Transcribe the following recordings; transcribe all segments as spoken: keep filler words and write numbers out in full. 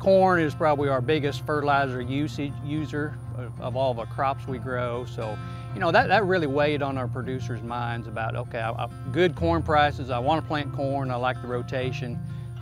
Corn is probably our biggest fertilizer usage user of, of all the crops we grow. So, you know, that, that really weighed on our producers' minds about, okay, I, I, good corn prices, I want to plant corn, I like the rotation.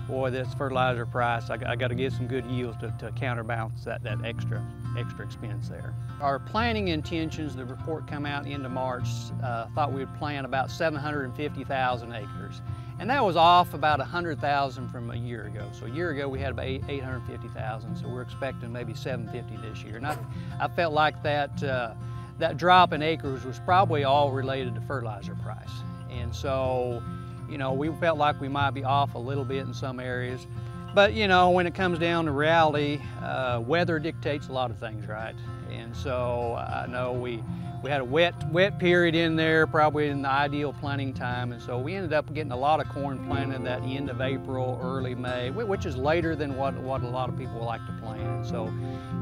Boy, this fertilizer price, I, I got to get some good yields to, to counterbalance that, that extra, extra expense there. Our planting intentions, the report come out end of March, uh, thought we would plant about seven hundred fifty thousand acres. And that was off about one hundred thousand from a year ago. So a year ago we had about eight hundred fifty thousand, so we're expecting maybe seven fifty this year. And I, I felt like that, uh, that drop in acres was probably all related to fertilizer price. And so, you know, we felt like we might be off a little bit in some areas. But, you know, when it comes down to reality, uh, weather dictates a lot of things, right? And so I know we, we had a wet, wet period in there, probably in the ideal planting time, and so we ended up getting a lot of corn planted that end of April, early May, which is later than what, what a lot of people like to plant. So,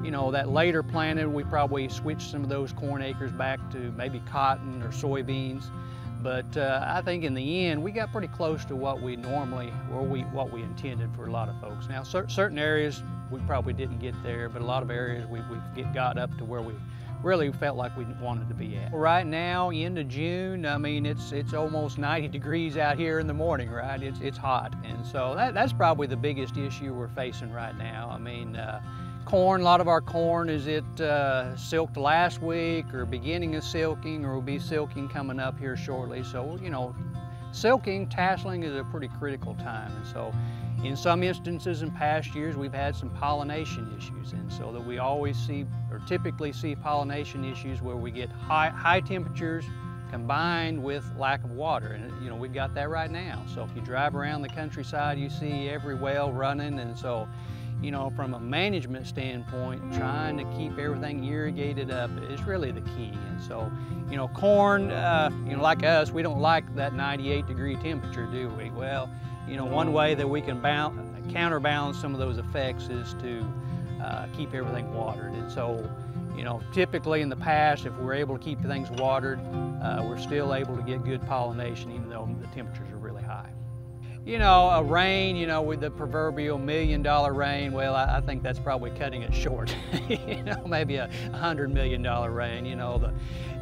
you know, that later planted, we probably switched some of those corn acres back to maybe cotton or soybeans. But uh, I think in the end, we got pretty close to what we normally, or we, what we intended for a lot of folks. Now, cer certain areas we probably didn't get there, but a lot of areas we, we get, got up to where we really felt like we wanted to be at. Right now, end of June, I mean, it's it's almost ninety degrees out here in the morning, right? It's, it's hot, and so that, that's probably the biggest issue we're facing right now. I mean, uh, corn, a lot of our corn, is it uh, silked last week or beginning of silking, or will be silking coming up here shortly. So, you know, silking, tasseling is a pretty critical time. And so in some instances in past years, we've had some pollination issues. And so that we always see, or typically see pollination issues where we get high, high temperatures combined with lack of water. And, you know, we've got that right now. So if you drive around the countryside, you see every well running. And so, you know, from a management standpoint, trying to keep everything irrigated up is really the key. And so, you know, corn, uh, you know, like us, we don't like that ninety-eight degree temperature, do we? Well, you know, one way that we can counterbalance some of those effects is to uh, keep everything watered. And so, you know, typically in the past, if we're able to keep things watered, uh, we're still able to get good pollination, even though the temperatures are really high. You know, a rain, you know, with the proverbial million dollar rain, well, I, I think that's probably cutting it short. You know, maybe a hundred million dollar rain, you know, the,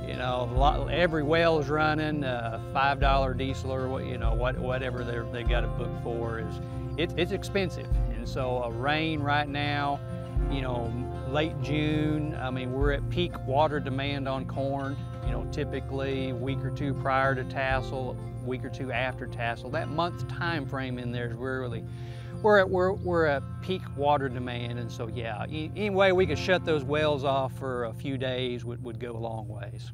you know, lot, every well's running, uh, five dollar diesel or, you know, what, whatever they've got a book for is, it, it's expensive. And so a rain right now, you know, late June, I mean, we're at peak water demand on corn, you know, typically a week or two prior to tassel, week or two after tassel. That month time frame in there is really, we're at, we're, we're at peak water demand, and so yeah, any way we could shut those wells off for a few days would, would go a long ways.